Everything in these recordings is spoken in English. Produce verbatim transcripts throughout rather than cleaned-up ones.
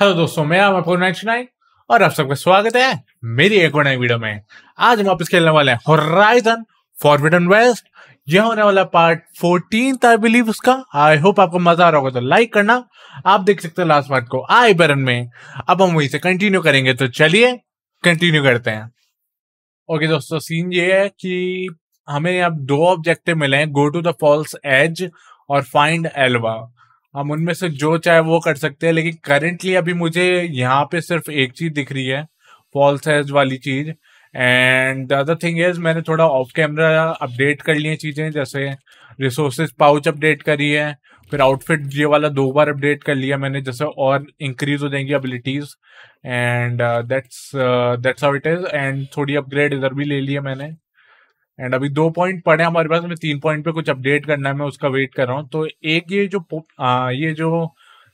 Hello दोस्तों, मैं आप आपको नाइन्टी नाइन और आप सबका स्वागत है मेरी एक और नई वीडियो में। आज हम वापस खेलने वाले हैं होराइजन फॉरबिडन वेस्ट। यह होने वाला पार्ट फोर्टीन था आई बिलीव उसका। आई होप आपको मजा आ रहा होगा, तो लाइक करना। आप देख सकते हो लास्ट पार्ट को आई बटन में। अब हम वहीं से कंटिन्यू करेंगे, तो चलिए कंटिन्यू करते हैं। ओके दोस्तों, सीन ये है कि हमें अब दो ऑब्जेक्टिव मिले हैं, go to the false as और फाइंड एल्वा। हम उनमें से जो चाहे वो कर सकते हैं, लेकिन करेंटली अभी मुझे यहाँ पे सिर्फ एक चीज दिख रही है, फॉल्स एज वाली चीज। And the other thing is मैंने थोड़ा ऑफ कैमरा अपडेट कर लिए चीजें, जैसे रिसोर्सेज पाउच अपडेट करी है, फिर आउटफिट ये वाला दो बार अपडेट कर लिया मैंने, जैसे और इंक्रीज हो जाएंगी abilities. And that's that's how it is. And थोड़ी अपग्रेड इधर भी ले लिया मैंने। एंड अभी दो पॉइंट पड़े हमारे पास, मैं तीन पॉइंट पे कुछ अपडेट करना है, मैं उसका वेट कर रहा हूँ। तो एक ये जो आ, ये जो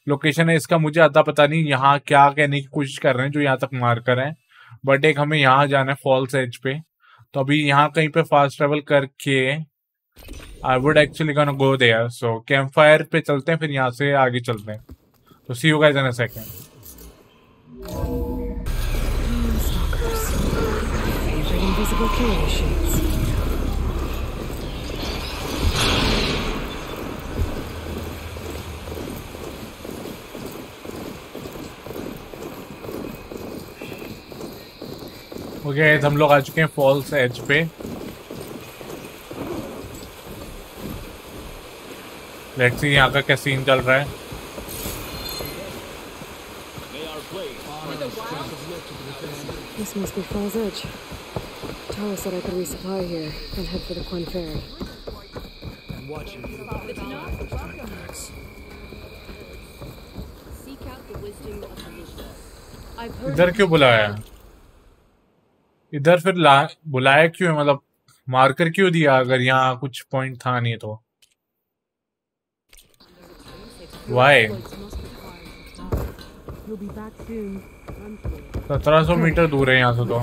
लोकेशन है इसका मुझे आता पता नहीं, यहाँ क्या कहने की कोशिश कर रहे हैं जो यहाँ तक मार कर रहे हैं, बट एक हमें यहाँ जाना है फॉल्स एज पे। तो अभी यहाँ कहीं पे फास्ट ट्रेवल करके I would actually gonna go there. So camp fire पे चलते हैं, फिर यहाँ से आगे चलते हैं। तो see you guys in a second. Okay okay, हम लोग आ चुके हैं फॉल्स एज पे। लेट्स सी यहाँ का क्या सीन चल रहा है। This must be Falls Edge. Tower said I could resupply here and head for the Quan Ferry. I'm watching you. Seek out the wisdom of the nations. इधर क्यों बुलाया? इधर फिर ला बुलाया क्यों है? मतलब मार्कर क्यों दिया अगर यहाँ कुछ पॉइंट था नहीं तो? वाई सत्रह सौ मीटर दूर है यहाँ से तो।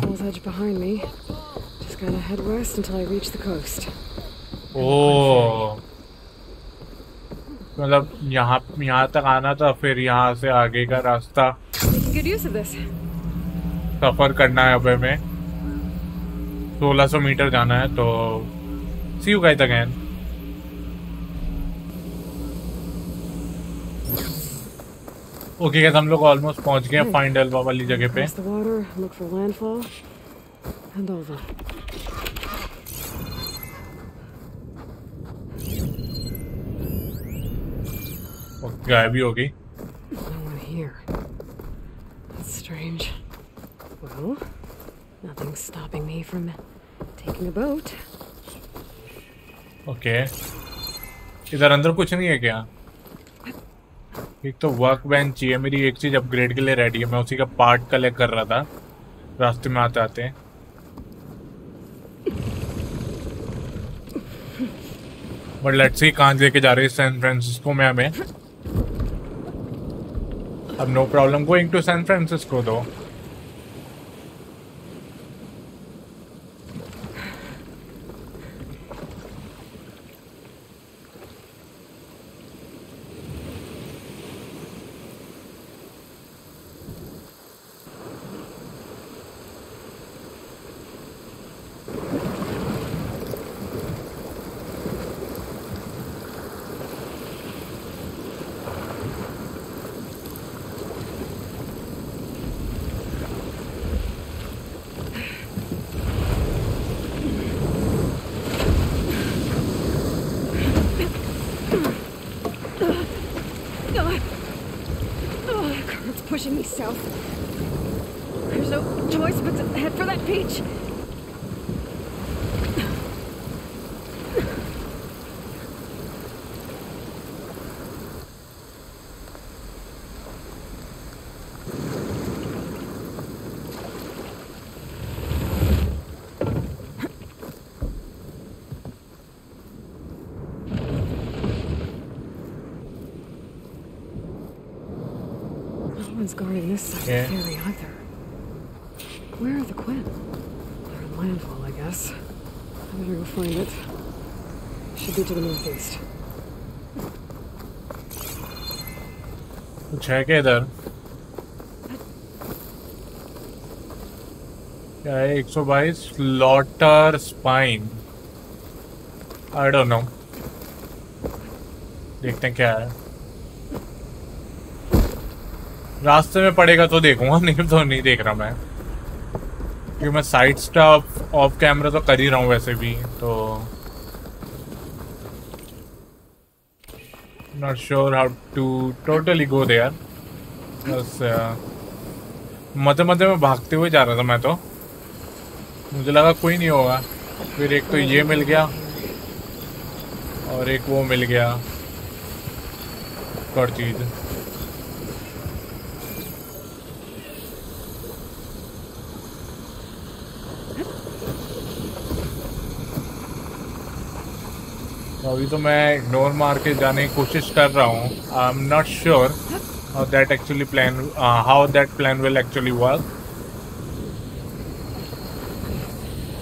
ओ मतलब यहाँ यहाँ तक आना था, फिर यहाँ से आगे का रास्ता सफर करना है। अब हमें सोलह सौ मीटर जाना है। तो see you guys again. Okay guys, हम लोग ऑलमोस्ट पहुंच गए हैं फाइंड एल्वा वाली जगह पे। ओके, गायब भी हो गई। Nothing's stopping me from taking a boat. Okay. इधर अंदर कुछ नहीं है क्या? एक तो वर्क बेंच चाहिए, मेरी एक चीज अपग्रेड के लिए रेडी है, मैं उसी का पार्ट कलेक्ट कर रहा था रास्ते में आते आते। बट लेट्स सी कहाँ लेके जा रहे हैं। सैन फ्रांसिस्को में हमें अब no problem going to San Francisco दो। Guarding this side yeah. of the ferry either. Where are the Quinn? They're in Landfall, I guess. I better go find it. Should be to the northeast. कुछ है क्या इधर? क्या है one twenty slaughter spine. I don't know. देखते हैं क्या है. रास्ते में पड़ेगा तो देखूंगा, नहीं तो नहीं देख रहा मैं, क्योंकि मैं साइड स्टॉप ऑफ कैमरा तो कर ही रहा हूँ वैसे भी, तो not sure how to totally go there. बस मते मते में भागते हुए जा रहा था मैं, तो मुझे लगा कोई नहीं होगा, फिर एक तो ये मिल गया और एक वो मिल गया और चीज. अभी तो मैं इग्नोर मार के जाने की कोशिश कर रहा हूँ. I am not sure how that actually plan how that plan will actually work,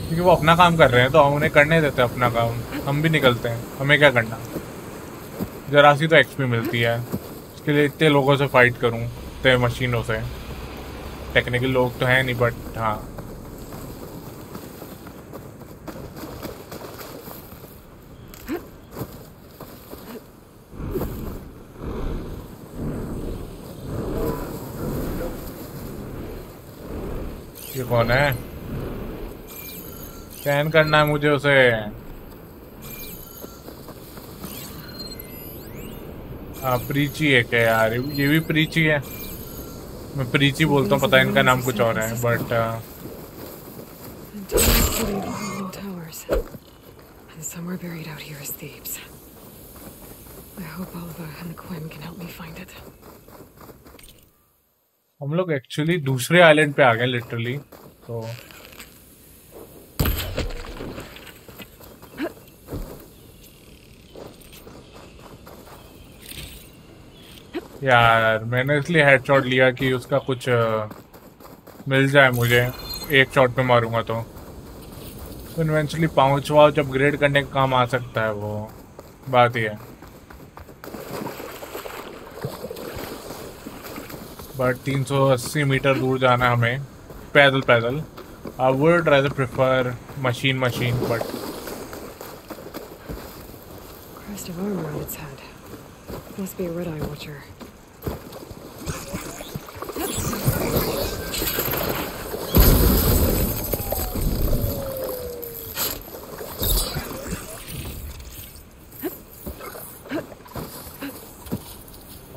क्योंकि वो अपना काम कर रहे हैं तो हम उन्हें करने देते हैं अपना काम. हम भी निकलते हैं, हमें क्या करना, जरा सी तो एक्सपी मिलती है, इसके लिए इतने लोगों से फाइट करूँ, इतने मशीनों से. टेक्निकल लोग तो हैं नहीं, बट हाँ कौन है, स्कैन करना है मुझे उसे. हाँ प्रीची है क्या यार, ये भी प्रीची है. मैं प्रीची बोलता हूँ, पता है इनका नाम कुछ और है, बट हम लोग एक्चुअली दूसरे आइलैंड पे आ गए लिटरली. तो यार मैंने इसलिए हेडशॉट लिया कि उसका कुछ मिल जाए मुझे, एक शॉट में मारूंगा तो इवेंचुअली पाउच वाउच अपग्रेड करने का काम आ सकता है. वो बात ही है, बट तीन सौ अस्सी मीटर दूर जाना है हमें पैदल पैदल. I would rather prefer machine machine but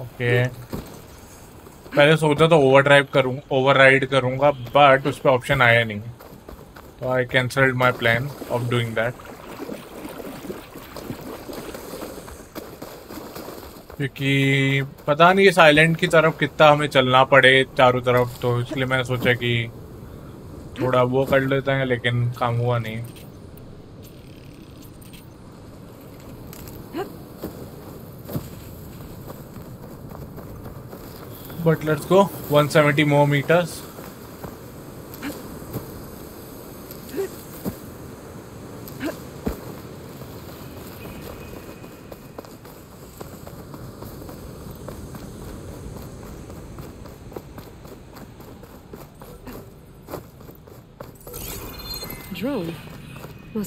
okay. पहले सोचा तो ओवरड्राइव करूँ ओवरराइड करूँगा, बट उस पर ऑप्शन आया नहीं, तो I cancelled my plan of doing that, क्योंकि पता नहीं इस आइलैंड की तरफ कितना हमें चलना पड़े चारों तरफ, तो इसलिए मैंने सोचा कि थोड़ा वो कर लेते हैं, लेकिन काम हुआ नहीं. But let's go one seventy more meters. Drone must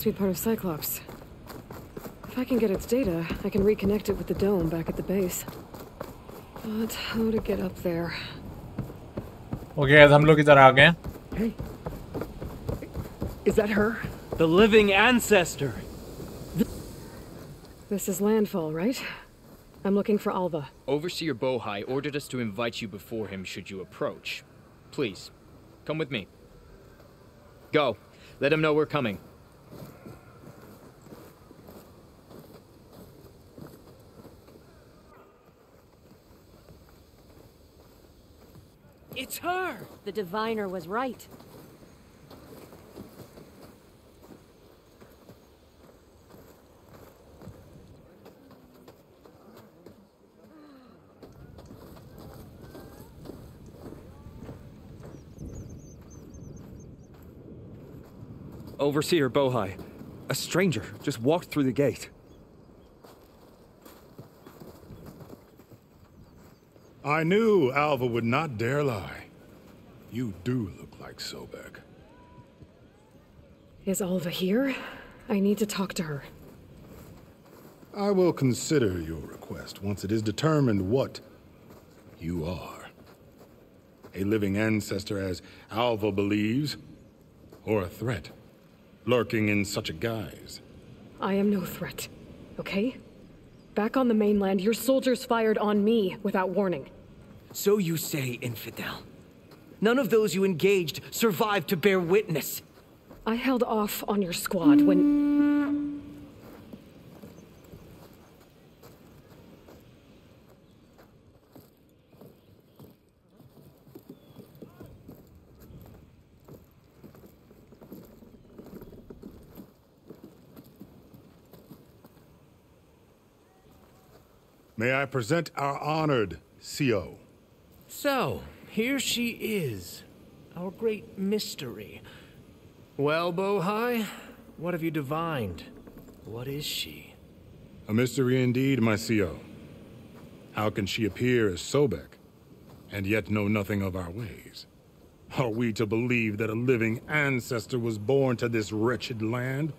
be part of Cyclops. If I can get its data, I can reconnect it with the dome back at the base. But how to get up there? Okay, guys, हम लोग इधर आ गए. Hey, is that her? The living ancestor. This is Landfall, right? I'm looking for Alva. Overseer Bohai ordered us to invite you before him should you approach. Please, come with me. Go. Let him know we're coming. It's her! The diviner was right. Overseer Bohai, a stranger just walked through the gate. I knew Alva would not dare lie. You do look like Sobeck. Is Alva here? I need to talk to her. I will consider your request once it is determined what you are. A living ancestor, as Alva believes, or a threat, lurking in such a guise. I am no threat, okay? Back on the mainland, your soldiers fired on me without warning. So you say, infidel. None of those you engaged survived to bear witness. I held off on your squad when... May I present our honored C O? So, here she is, our great mystery. Well, Bohai, what have you divined? What is she? A mystery indeed, my C O. How can she appear as Sobeck, and yet know nothing of our ways? Are we to believe that a living ancestor was born to this wretched land,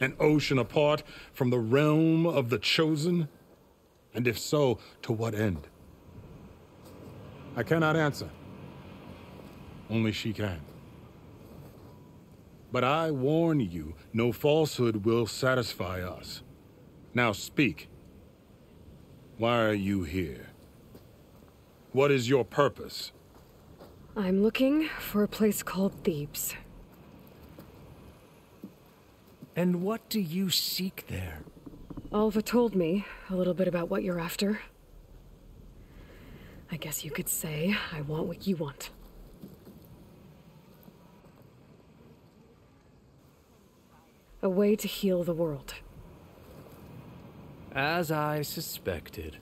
an ocean apart from the realm of the chosen? And if so, to what end? I cannot answer. Only she can. But I warn you, no falsehood will satisfy us. Now speak. Why are you here? What is your purpose? I'm looking for a place called Thebes. And what do you seek there? Alva told me a little bit about what you're after. I guess you could say, I want what you want. A way to heal the world. As I suspected.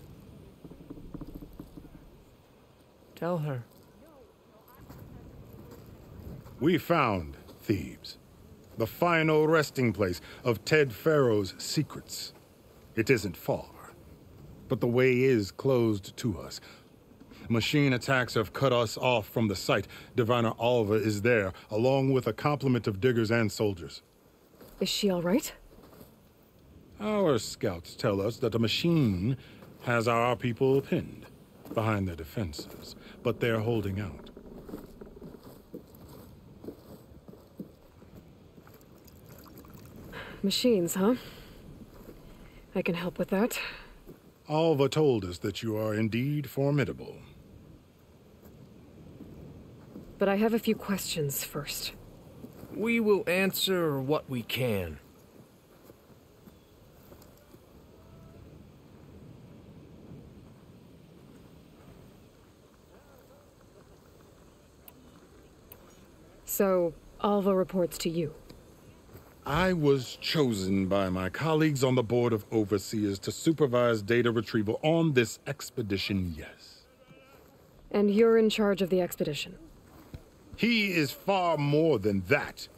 Tell her. We found Thebes, the final resting place of Ted Faro's secrets. It isn't far, but the way is closed to us. Machine attacks have cut us off from the site. Diviner Alva is there, along with a complement of diggers and soldiers. Is she all right? Our scouts tell us that the machine has our people pinned behind their defenses, but they're holding out. Machines, huh? I can help with that. Alva told us that you are indeed formidable. But I have a few questions first. We will answer what we can. So, Alva reports to you. I was chosen by my colleagues on the Board of Overseers to supervise data retrieval on this expedition, yes. And you're in charge of the expedition? He is far more than that.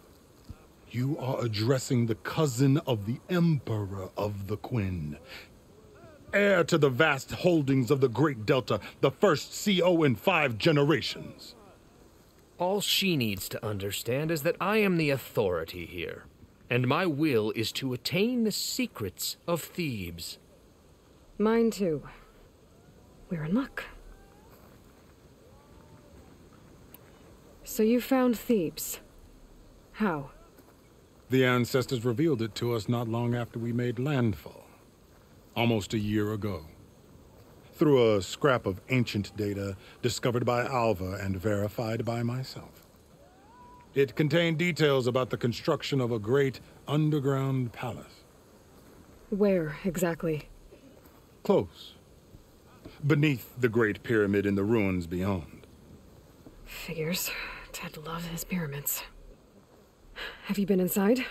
You are addressing the cousin of the Emperor of the Quinn, heir to the vast holdings of the Great Delta, the first C O in five generations. All she needs to understand is that I am the authority here. And my will is to attain the secrets of Thebes. Mine too. We're in luck. So you found Thebes. How? The ancestors revealed it to us not long after we made landfall. Almost a year ago. Through a scrap of ancient data discovered by Alva and verified by myself. It contained details about the construction of a great underground palace. Where exactly? Close. Beneath the Great Pyramid in the ruins beyond. Figures. Ted loved his pyramids. Have you been inside?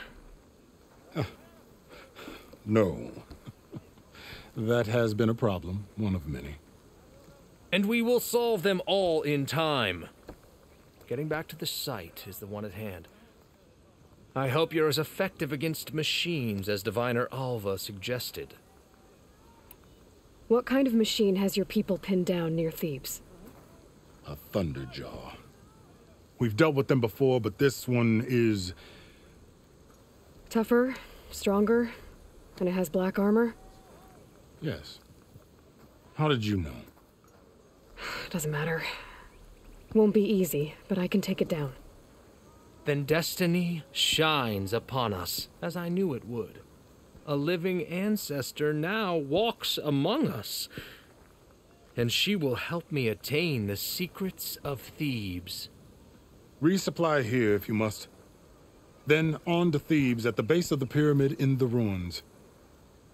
Uh, no. That has been a problem, one of many. And we will solve them all in time. Getting back to the site is the one at hand. I hope you're as effective against machines as Diviner Alva suggested. What kind of machine has your people pinned down near Thebes? A Thunderjaw. We've dealt with them before, but this one is Tougher, stronger, and it has black armor? Yes. How did you know? Doesn't matter. Won't be easy, but I can take it down. Then destiny shines upon us, as I knew it would. A living ancestor now walks among us, and she will help me attain the secrets of Thebes. Resupply here if you must. Then on to Thebes at the base of the pyramid in the ruins.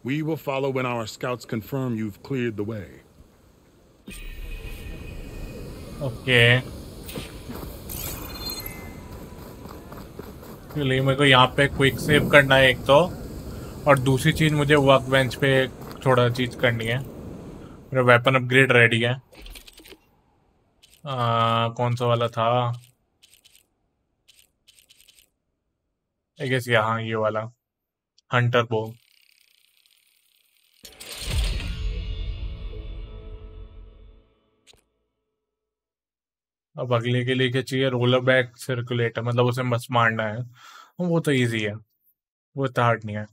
We will follow when our scouts confirm you've cleared the way. Okay. चलिए मेरे को यहाँ पे quick save करना है एक तो और दूसरी चीज मुझे वर्क बेंच पे थोड़ा चीज करनी है मेरा वेपन अपग्रेड रेडी है आ, कौन सा वाला था आई गेस यहाँ ये वाला हंटर बो अब अगले के लिए क्या चाहिए रोलर बैक सर्कुलेटर मतलब उसे मस्त मारना है वो तो इजी है वो तो हार्ड नहीं है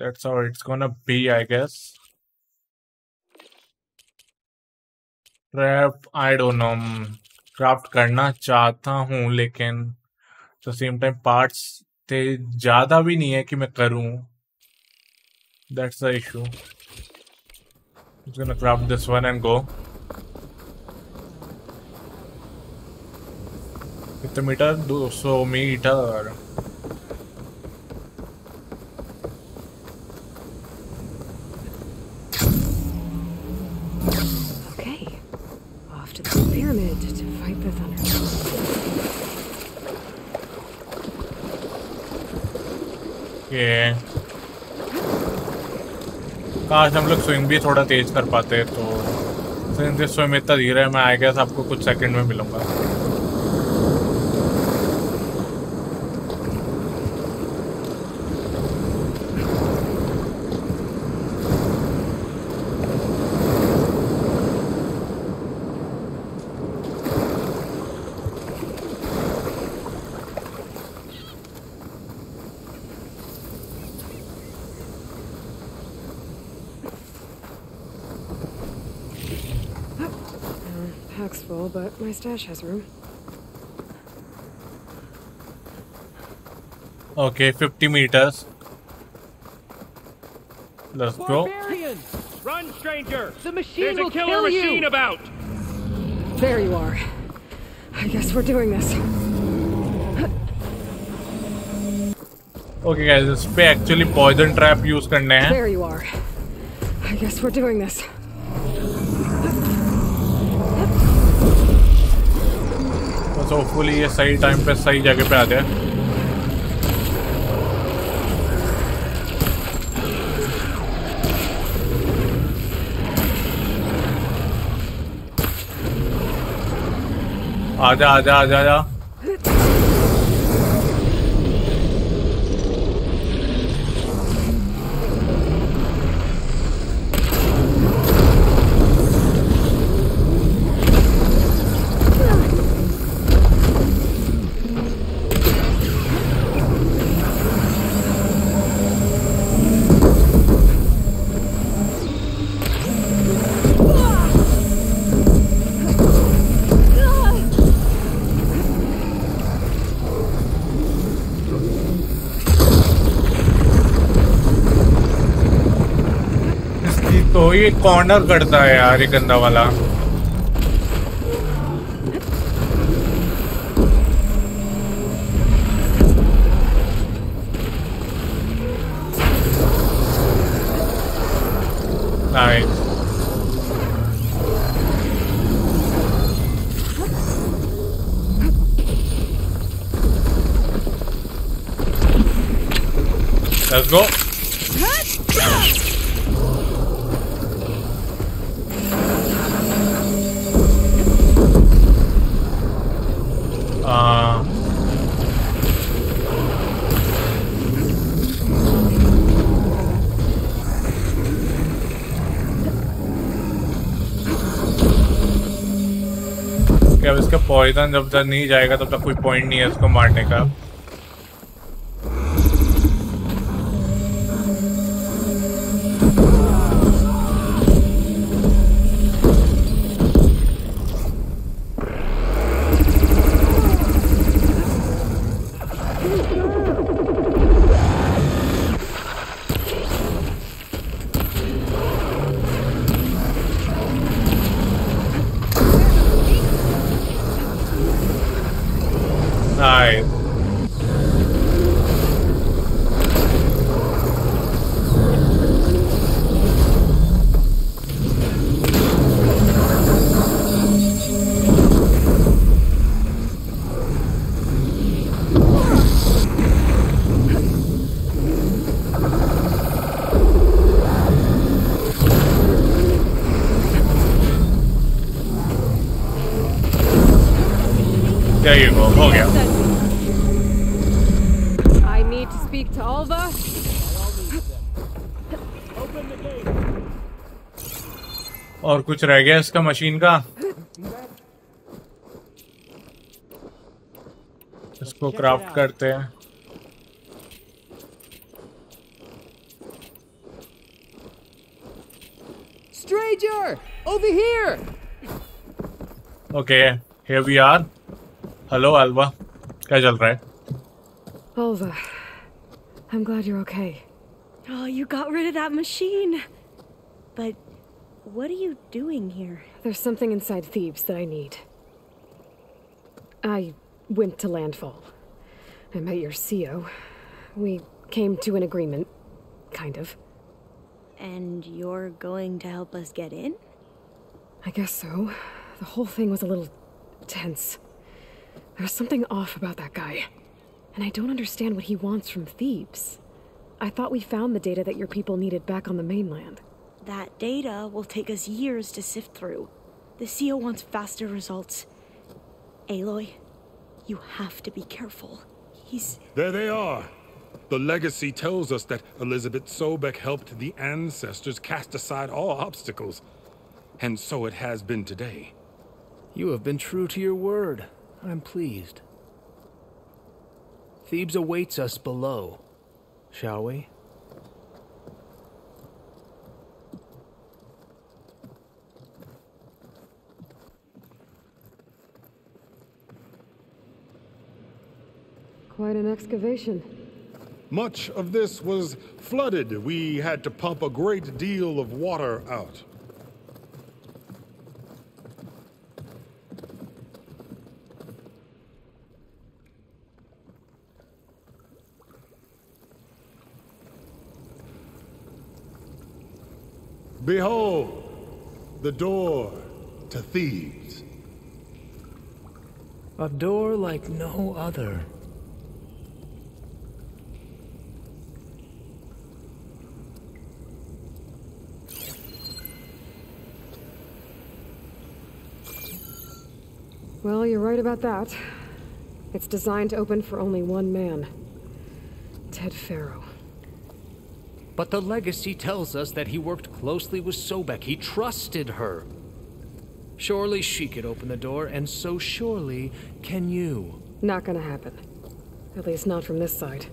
that's how it's gonna be I guess trap I don't know craft करना चाहता हूँ लेकिन तो सेम टाइम पार्ट्स थे ज़्यादा भी नहीं है कि मैं करूँ that's the issue it's gonna craft this one and go कितने मीटर दो सौ metre okay off to the pyramid to fight the thunderjaw ये काश हम लोग स्विंग भी थोड़ा तेज कर पाते तो सिंस स्विंग इतना धीरे मैं आई गेस आपको कुछ सेकंड में मिलूंगा But my stash has room. Okay, fifty meters. Let's Barbarians. Go. Run, stranger! The machine There's will a killer kill machine you. About. There you are. I guess we're doing this. Okay, guys, this pe actually poison trap use karne hai. There you are. I guess we're doing this. तो hopefully ये सही time पे सही जगह पे आ जाए आजा आजा आजा आजा ये कॉर्नर करता है यार ये गंदा वाला नाइस लेट्स गो पॉइजन जब तक नहीं जाएगा तब तक कोई पॉइंट नहीं है इसको मारने का Alright. There you go. Oh yeah. I need to speak to Alva. Open the gate. और कुछ रह गया इसका मशीन का. इसको क्राफ्ट करते हैं. Stranger, over here. Okay, here we are. Hello, Alva. क्या चल रहा है? Alva, I'm glad you're okay. Oh, you got rid of that machine. But what are you doing here? There's something inside Thebes that I need. I went to Landfall. I met your C O. We came to an agreement, kind of. And you're going to help us get in? I guess so. The whole thing was a little tense. There's something off about that guy, and I don't understand what he wants from Thebes. I thought we found the data that your people needed back on the mainland. That data will take us years to sift through. The C E O wants faster results. Aloy, you have to be careful. He's... There they are! The legacy tells us that Elizabeth Sobeck helped the ancestors cast aside all obstacles. And so it has been today. You have been true to your word. I'm pleased. Thebes awaits us below. Shall we? Quite an excavation. Much of this was flooded. We had to pump a great deal of water out. Behold, the door to Thebes. A door like no other. Well, you're right about that. It's designed to open for only one man. Ted Faro. But the legacy tells us that he worked closely with Sobeck. He trusted her. Surely she could open the door, and so surely can you. Not gonna happen. At least not from this side.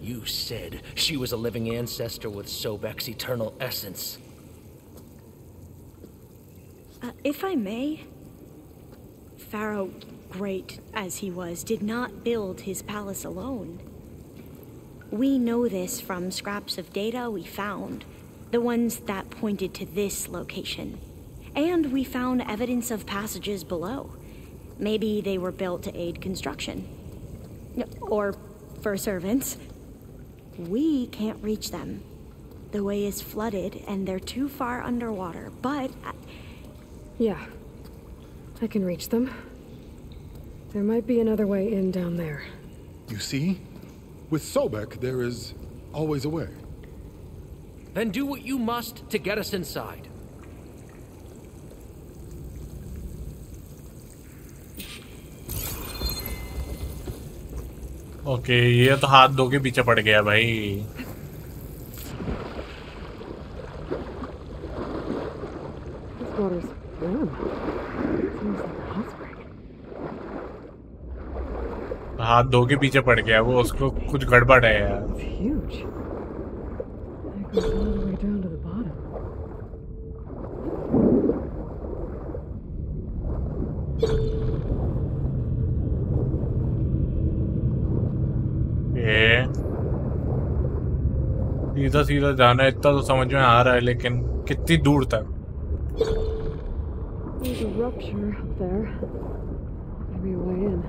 You said she was a living ancestor with Sobeck's eternal essence. Uh, if I may, Pharaoh, great as he was, did not build his palace alone. We know this from scraps of data we found, the ones that pointed to this location. And we found evidence of passages below. Maybe they were built to aid construction. Or for servants. We can't reach them. The way is flooded and they're too far underwater, but... I... Yeah, I can reach them. There might be another way in down there. You see? With Sobeck, there is always a way. Then do what you must to get us inside. Okay, ये तो हाथ धो के पीछे पड़ गया भाई. This water's warm. Seems like a hot spring. हाथ धो के पीछे पड़ गया वो उसको कुछ गड़बड़ है यार. ये सीधा सीधा जाना है इतना तो समझ में आ रहा है लेकिन कितनी दूर तक. There's a rupture up there. Maybe a way in.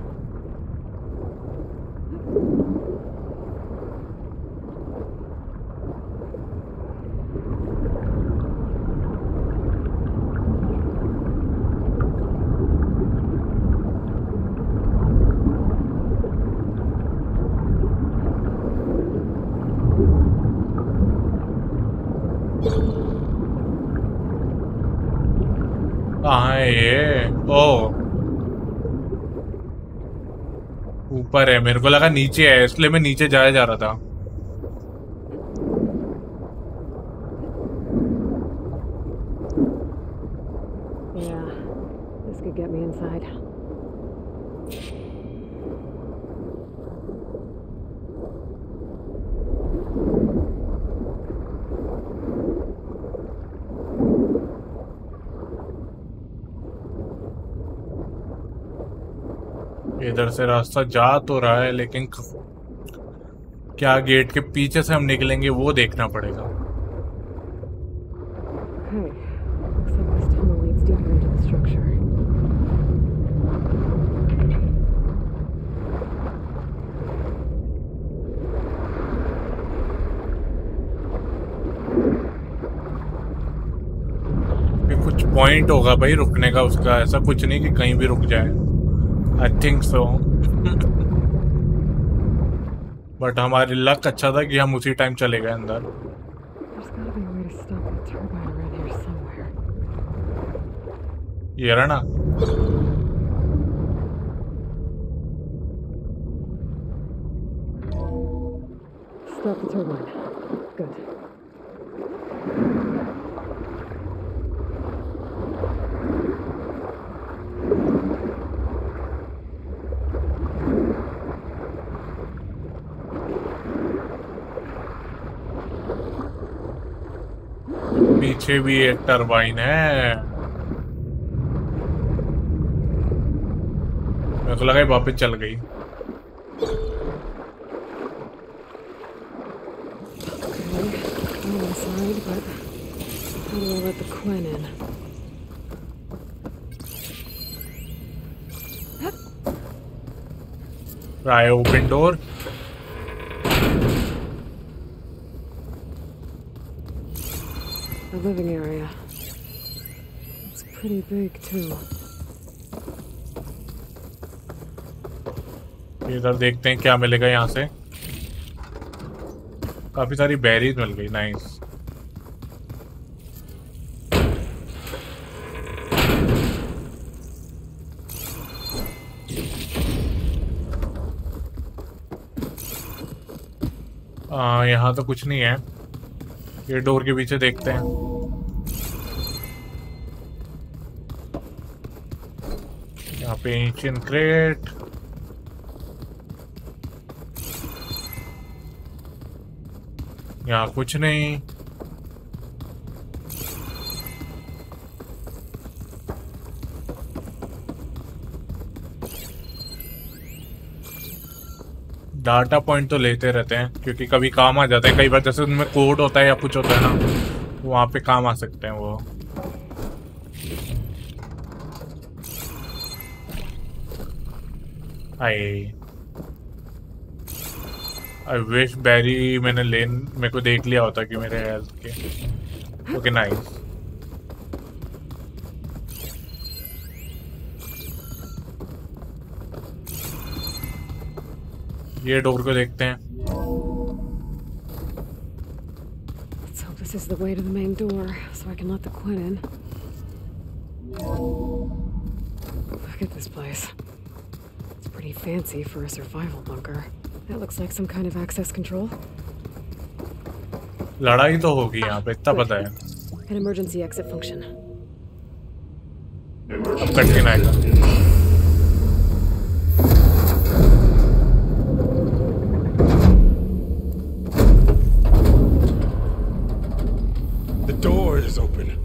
ऊपर है, मेरे को लगा नीचे है, इसलिए मैं नीचे जाया जा रहा था। Yeah, this could get me inside. इधर से रास्ता जा तो रहा है, लेकिन क्या गेट के पीछे से हम निकलेंगे वो देखना पड़ेगा। कुछ पॉइंट होगा भाई रुकने का उसका, ऐसा कुछ नहीं कि कहीं भी रुक जाए। आई थिंक सो, बट हमारी लक अच्छा था कि हम उसी टाइम चले गए अंदर। ये रहा ना, पीछे भी एक टरबाइन है। मेरे को लगा वापस चल गई। Open door. Living area. It's pretty big too. इधर देखते हैं क्या मिलेगा यहाँ से। काफी सारी बेरीज मिल गई, नाइस। आ, यहाँ तो कुछ नहीं है। ये डोर के पीछे देखते हैं। एंशिएंट क्रेट, यहाँ कुछ नहीं। डाटा पॉइंट तो लेते रहते हैं क्योंकि कभी काम आ जाता है। कई बार जैसे उनमें कोड होता है या कुछ होता है ना, वहाँ पे काम आ सकते हैं वो। आई आई विश बैरी मैंने लेन मेरे को देख लिया होता कि मेरे हेल्थ के। Okay nice. ये डोर को देखते हैं। So this is the way to the main door, so I can let the Quinn in. Look at this place. Pretty fancy for a survival bunker. That looks like some kind of access control. लड़ाई तो होगी यहाँ पे, इतना पता है। An emergency exit function. अब कटके आएगा। The door is open.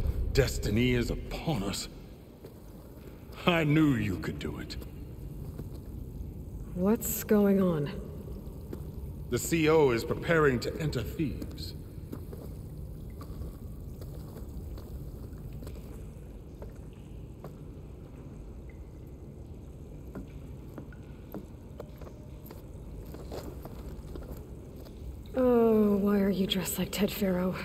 Destiny is upon us. I knew you could do it. What's going on? The C O is preparing to enter Thebes. you dressed like Ted Faro?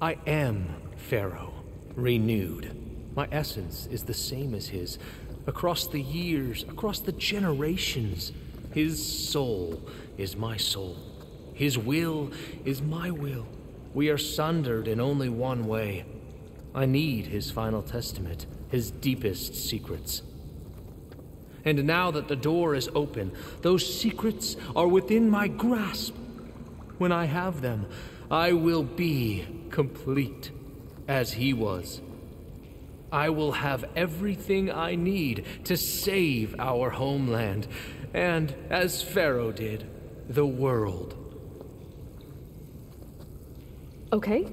I am Faro, renewed. My essence is the same as his. Across the years, across the generations, his soul is my soul. His will is my will. We are sundered in only one way. I need his final testament, his deepest secrets. And now that the door is open, those secrets are within my grasp. When I have them, I will be complete, as he was. I will have everything I need to save our homeland, and, as Faro did, the world. Okay.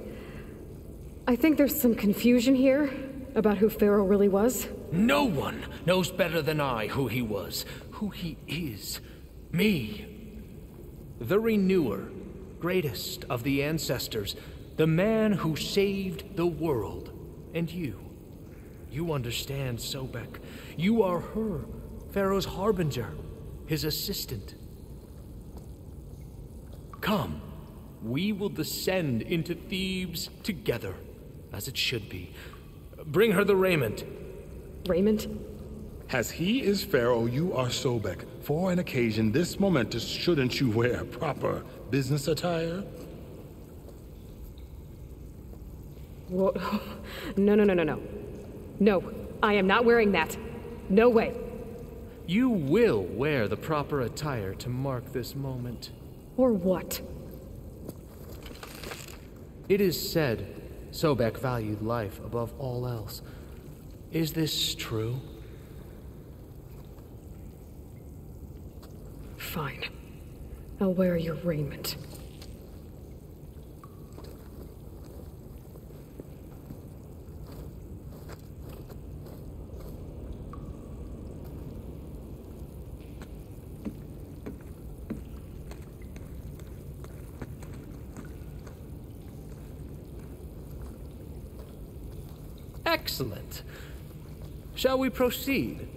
I think there's some confusion here about who Faro really was. No one knows better than I who he was, who he is. Me. The Renewer, greatest of the ancestors, the man who saved the world, and you. You understand, Sobeck. You are her, Pharaoh's harbinger, his assistant. Come, we will descend into Thebes together, as it should be. Bring her the raiment. Raiment? As he is Pharaoh, you are Sobeck. For an occasion this momentous, shouldn't you wear proper business attire? Whoa. No, no, no, no, no. No, I am not wearing that. No way. You will wear the proper attire to mark this moment. Or what? It is said Sobeck valued life above all else. Is this true? Fine. I'll wear your raiment. Excellent. Shall we proceed?